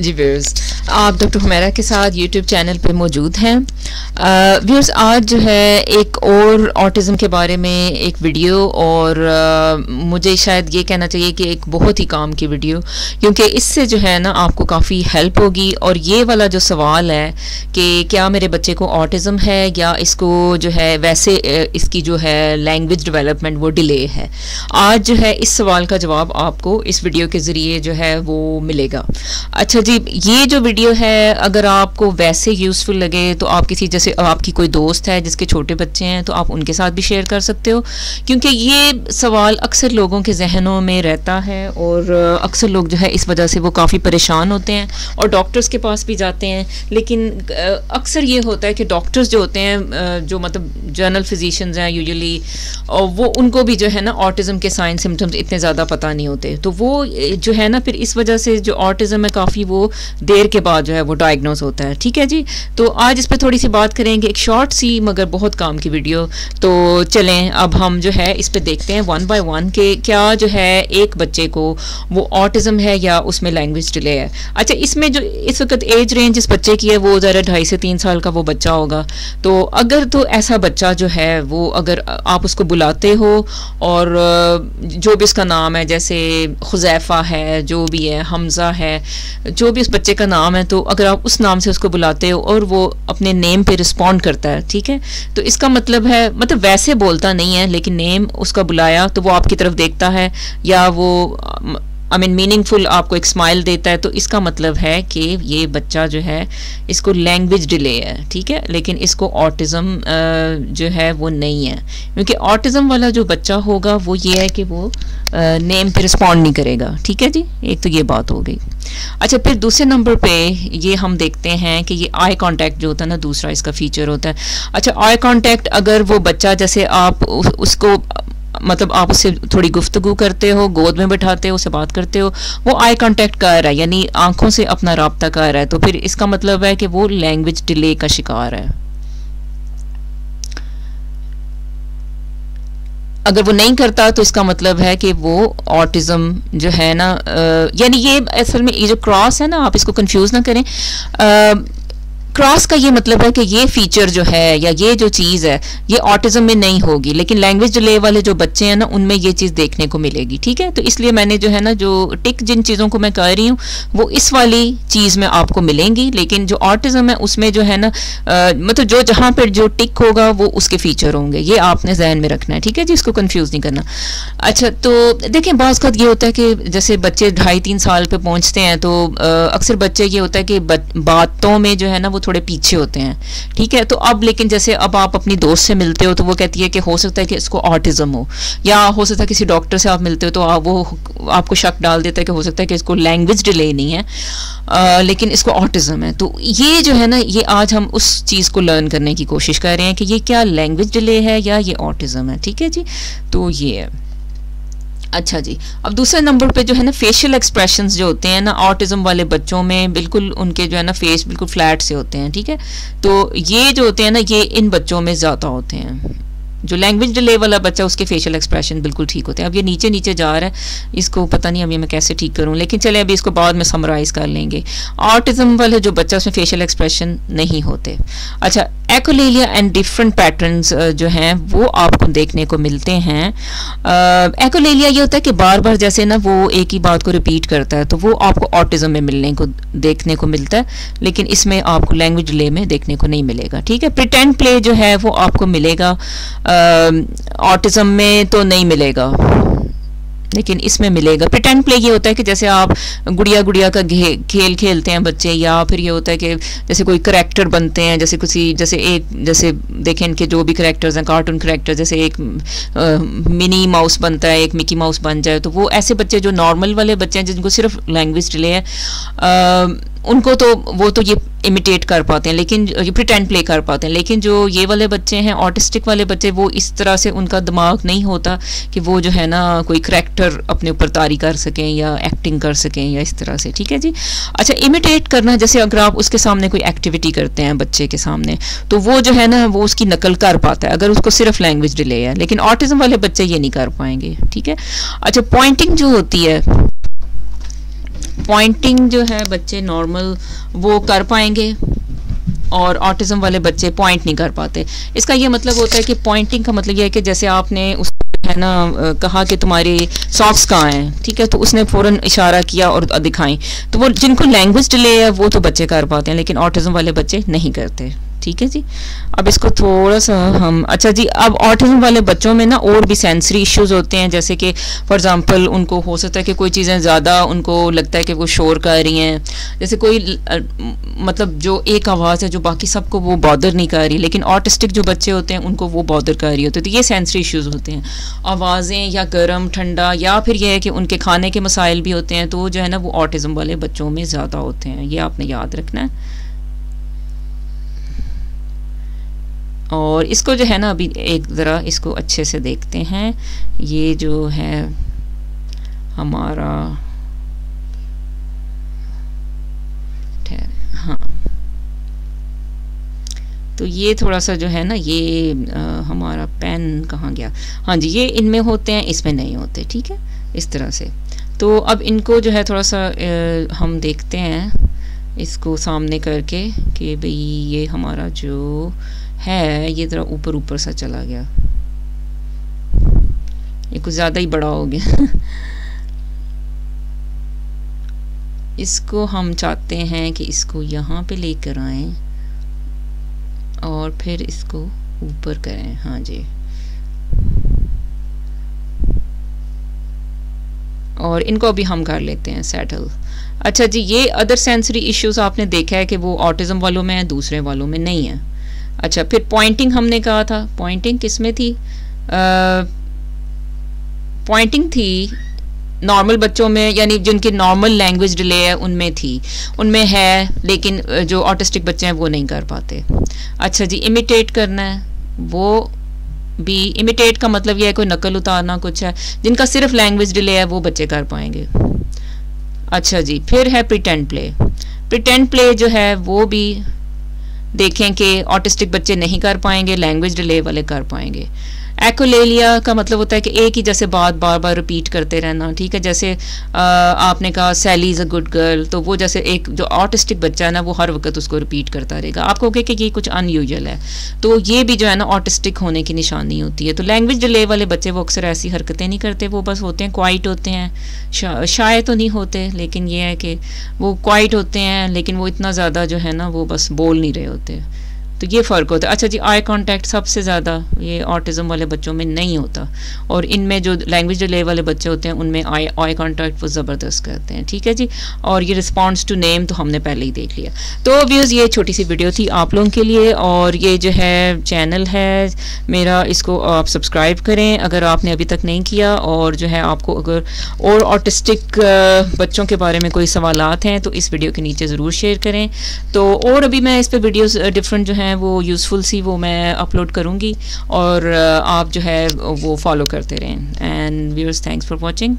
जी viewers, आप doctor Humaira के साथ यूट्यूब चैनल पे मौजूद हैं। व्यूअर्स, आज जो है एक और ऑटिज़म के बारे में एक वीडियो और मुझे शायद ये कहना चाहिए कि एक बहुत ही काम की वीडियो, क्योंकि इससे जो है ना आपको काफ़ी हेल्प होगी। और ये वाला जो सवाल है कि क्या मेरे बच्चे को ऑटिज़म है या इसको जो है वैसे इसकी जो है लैंग्वेज डेवलपमेंट वो डिले है, आज जो है इस सवाल का जवाब आपको इस वीडियो के ज़रिए जो है वो मिलेगा। अच्छा जी, ये जो वीडियो है अगर आपको वैसे यूज़फुल लगे तो आप किसी, जैसे आपकी कोई दोस्त है जिसके छोटे बच्चे हैं तो आप उनके साथ भी शेयर कर सकते हो, क्योंकि ये सवाल अक्सर लोगों के जहनों में रहता है और अक्सर लोग जो है इस वजह से वो काफ़ी परेशान होते हैं और डॉक्टर्स के पास भी जाते हैं। लेकिन अक्सर ये होता है कि डॉक्टर्स जो होते हैं, जो मतलब जनरल फिजिशियंस हैं यूजुअली, और वो उनको भी जो है ना ऑटिज़म के साइन सिम्टम्स इतने ज़्यादा पता नहीं होते, तो वो जो है ना फिर इस वजह से जो ऑटिज़म है काफ़ी वो देर के बाद जो है वो डायग्नोस होता है। ठीक है जी, तो आज इस पे थोड़ी सी बात करेंगे, एक शॉर्ट सी मगर बहुत काम की वीडियो। तो चलें अब हम जो है इस पे देखते हैं वन बाय वन के क्या जो है एक बच्चे को वो ऑटिज़म है या उसमें लैंग्वेज डिले है। अच्छा, इसमें जो इस वक्त एज रेंज इस बच्चे की है वो ज़रा 2.5 से 3 साल का वो बच्चा होगा। तो अगर तो ऐसा बच्चा जो है वो अगर आप उसको बुलाते हो और जो भी उसका नाम है, जैसे खुजैफा है, जो भी है, हमज़ा है, जो भी उस बच्चे का नाम है, तो अगर आप उस नाम से उसको बुलाते हो और वो अपने नेम पे रिस्पॉन्ड करता है, ठीक है, तो इसका मतलब है, मतलब वैसे बोलता नहीं है लेकिन नेम उसका बुलाया तो वो आपकी तरफ देखता है या वो मीनिंगफुल आपको एक स्माइल देता है, तो इसका मतलब है कि ये बच्चा जो है इसको लैंग्वेज डिले है, ठीक है, लेकिन इसको ऑटिज़म जो है वो नहीं है, क्योंकि ऑटिज़म वाला जो बच्चा होगा वो ये है कि वो नेम पे रिस्पॉन्ड नहीं करेगा। ठीक है जी, एक तो ये बात हो गई। अच्छा, फिर दूसरे नंबर पे ये हम देखते हैं कि ये आई कांटेक्ट जो होता है ना, दूसरा इसका फीचर होता है। अच्छा, आई कांटेक्ट, अगर वो बच्चा, जैसे आप उसको मतलब आप उससे थोड़ी गुफ्तगू करते हो, गोद में बैठाते हो, उससे बात करते हो, वो आई कांटेक्ट कर रहा है यानी आंखों से अपना राब्ता कर रहा है, तो फिर इसका मतलब है कि वो लैंग्वेज डिले का शिकार है। अगर वो नहीं करता तो इसका मतलब है कि वो ऑटिज़म जो है ना, यानी ये असल में ये जो क्रॉस है ना, आप इसको कंफ्यूज ना करें। क्रॉस का ये मतलब है कि ये फीचर जो है या ये जो चीज़ है ये ऑटिज़म में नहीं होगी, लेकिन लैंग्वेज डिले वाले जो बच्चे हैं ना उनमें ये चीज़ देखने को मिलेगी। ठीक है, तो इसलिए मैंने जो है ना जो टिक जिन चीज़ों को मैं कह रही हूँ वो इस वाली चीज़ में आपको मिलेंगी, लेकिन जो ऑटिज़म है उसमें जो है ना मतलब जो जहाँ पर जो टिक होगा वो उसके फीचर होंगे, ये आपने जहन में रखना है। ठीक है जी, इसको कन्फ्यूज़ नहीं करना। अच्छा, तो देखें बाज़ वक़्त ये होता है कि जैसे बच्चे 2.5-3 साल पर पहुँचते हैं तो अक्सर बच्चे ये होता है कि बातों में जो है ना थोड़े पीछे होते हैं। ठीक है, तो अब लेकिन जैसे अब आप अपनी दोस्त से मिलते हो तो वो कहती है कि हो सकता है कि इसको ऑटिज़म हो, या हो सकता है किसी डॉक्टर से आप मिलते हो तो वो आपको शक डाल देता है कि हो सकता है कि इसको लैंग्वेज डिले नहीं है लेकिन इसको ऑटिज़म है। तो ये जो है ना, ये आज हम उस चीज़ को लर्न करने की कोशिश कर रहे हैं कि ये क्या लैंग्वेज डिले है या ये ऑटिज़म है। ठीक है जी, तो ये है। अच्छा जी, अब दूसरे नंबर पे जो है ना फेशियल एक्सप्रेशंस जो होते हैं ना ऑटिज़म वाले बच्चों में, बिल्कुल उनके जो है ना फेस बिल्कुल फ्लैट से होते हैं। ठीक है, तो ये जो होते हैं ना ये इन बच्चों में ज़्यादा होते हैं। जो लैंग्वेज डिले वाला बच्चा उसके फेशियल एक्सप्रेशन बिल्कुल ठीक होते हैं। अब ये नीचे नीचे जा रहा है, इसको पता नहीं अभी मैं कैसे ठीक करूं, लेकिन चले अभी इसको बाद में समराइज़ कर लेंगे। ऑटिज़म वाले जो बच्चा उसमें फेशियल एक्सप्रेशन नहीं होते। अच्छा, एकोलेलिया एंड डिफरेंट पैटर्न्स जो हैं वो आपको देखने को मिलते हैं। एकोलेलिया ये होता है कि बार बार जैसे ना वो एक ही बात को रिपीट करता है, तो वो आपको ऑटिज़म में मिलने को देखने को मिलता है, लेकिन इसमें आपको लैंग्वेज डिले में देखने को नहीं मिलेगा। ठीक है, प्रिटेंड प्ले जो है वो आपको मिलेगा, ऑटिज़म में तो नहीं मिलेगा लेकिन इसमें मिलेगा। प्रिटेंड प्ले ये होता है कि जैसे आप गुड़िया का खेल खेलते हैं बच्चे, या फिर ये होता है कि जैसे कोई करैक्टर बनते हैं, जैसे किसी जैसे देखें इनके जो भी करैक्टर्स हैं, कार्टून करैक्टर, जैसे एक मिनी माउस बनता है, एक मिकी माउस बन जाए, तो वो ऐसे बच्चे जो नॉर्मल वाले बच्चे हैं जिनको सिर्फ लैंग्वेज डिले है उनको तो वो तो ये इमिटेट कर पाते हैं, लेकिन ये प्रिटेंड प्ले कर पाते हैं। लेकिन जो ये वाले बच्चे हैं ऑटिस्टिक वाले बच्चे, वो इस तरह से उनका दिमाग नहीं होता कि वो जो है ना कोई करैक्टर अपने ऊपर तारी कर सकें या एक्टिंग कर सकें या इस तरह से। ठीक है जी। अच्छा, इमिटेट करना, जैसे अगर आप उसके सामने कोई एक्टिविटी करते हैं बच्चे के सामने, तो वो जो है ना वो उसकी नकल कर पाता है अगर उसको सिर्फ लैंग्वेज डिले है, लेकिन ऑटिज़म वाले बच्चे ये नहीं कर पाएंगे। ठीक है। अच्छा, पॉइंटिंग जो होती है पॉइंटिंग जो है बच्चे नॉर्मल वो कर पाएंगे और ऑटिज़म वाले बच्चे पॉइंट नहीं कर पाते। इसका ये मतलब होता है कि पॉइंटिंग का मतलब ये है कि जैसे आपने उस है ना कहा कि तुम्हारे सॉक्स कहाँ हैं, ठीक है, तो उसने फौरन इशारा किया और दिखाई, तो वो जिनको लैंग्वेज डिले है वो तो बच्चे कर पाते हैं लेकिन ऑटिज़म वाले बच्चे नहीं करते। ठीक है जी, अब इसको थोड़ा सा हम अच्छा जी, अब ऑटिज्म वाले बच्चों में ना और भी सेंसरी इश्यूज होते हैं, जैसे कि फॉर एग्जांपल उनको हो सकता है कि कोई चीज़ें ज़्यादा उनको लगता है कि वो शोर कर रही हैं, जैसे कोई मतलब जो एक आवाज़ है जो बाकी सबको वो बॉदर नहीं कर रही, लेकिन ऑटिस्टिक जो बच्चे होते हैं उनको वो बॉदर कर रही होती है। तो ये सेंसरी इश्यूज़ होते हैं, आवाज़ें या गर्म ठंडा, या फिर यह है कि उनके खाने के मसाइल भी होते हैं, तो जो है ना वो ऑटिज़म वाले बच्चों में ज़्यादा होते हैं, ये आपने याद रखना है। और इसको जो है ना अभी एक ज़रा इसको अच्छे से देखते हैं, ये जो है हमारा ठहर, हाँ, तो ये थोड़ा सा जो है ना ये हमारा पेन कहाँ गया, हाँ जी, ये इनमें होते हैं, इसमें नहीं होते। ठीक है, इस तरह से। तो अब इनको जो है थोड़ा सा हम देखते हैं इसको सामने करके कि भाई ये हमारा जो है ये ज़रा ऊपर ऊपर सा चला गया, ये कुछ ज़्यादा ही बड़ा हो गया। इसको हम चाहते हैं कि इसको यहाँ पे लेकर आएँ और फिर इसको ऊपर करें। हाँ जी, और इनको अभी हम कर लेते हैं सेटल। अच्छा जी, ये अदर सेंसरी इश्यूज़ आपने देखा है कि वो ऑटिज़म वालों में है, दूसरे वालों में नहीं है। अच्छा, फिर पॉइंटिंग हमने कहा था, पॉइंटिंग किस में थी? पॉइंटिंग थी नॉर्मल बच्चों में, यानी जिनकी नॉर्मल लैंग्वेज डिले है उनमें थी, उनमें है, लेकिन जो ऑटिस्टिक बच्चे हैं वो नहीं कर पाते। अच्छा जी, इमिटेट करना है, वो भी, इमिटेट का मतलब यह है कोई नकल उतारना कुछ है, जिनका सिर्फ लैंग्वेज डिले है वो बच्चे कर पाएंगे। अच्छा जी, फिर है प्रिटेंड प्ले। प्रिटेंड प्ले जो है वो भी देखें कि ऑटिस्टिक बच्चे नहीं कर पाएंगे, लैंग्वेज डिले वाले कर पाएंगे। एकोलेलिया का मतलब होता है कि एक ही जैसे बात बार बार रिपीट करते रहना। ठीक है, जैसे आपने कहा Sally is a good girl, तो वो जैसे एक जो ऑटिस्टिक बच्चा है ना वो हर वक्त उसको रिपीट करता रहेगा, आपको कहे कि ये कुछ अनयूजुअल है, तो ये भी जो है ना ऑटिस्टिक होने की निशानी होती है। तो लैंग्वेज डिले वाले बच्चे वो अक्सर ऐसी हरकतें नहीं करते, वो बस होते हैं क्वाइट होते हैं, शाय तो नहीं होते लेकिन ये है कि वो क्वाइट होते हैं, लेकिन वो इतना ज़्यादा जो है ना वो बस बोल नहीं रहे होते, तो ये फ़र्क होता है। अच्छा जी, आई कांटेक्ट सबसे ज़्यादा ये ऑटिज़म वाले बच्चों में नहीं होता, और इनमें जो लैंग्वेज डिले वाले बच्चे होते हैं उनमें आई कांटेक्ट वो ज़बरदस्त करते हैं। ठीक है जी, और ये रिस्पॉन्स टू नेम तो हमने पहले ही देख लिया। तो व्यूज़, ये छोटी सी वीडियो थी आप लोगों के लिए, और ये जो है चैनल है मेरा, इसको आप सब्सक्राइब करें अगर आपने अभी तक नहीं किया, और जो है आपको अगर और ऑटिस्टिक बच्चों के बारे में कोई सवालात हैं तो इस वीडियो के नीचे ज़रूर शेयर करें। तो और अभी मैं इस पर वीडियोज़ डिफरेंट जो है वो यूज़फुल सी वो मैं अपलोड करूँगी, और आप जो है वो फॉलो करते रहें। And viewers, thanks for watching.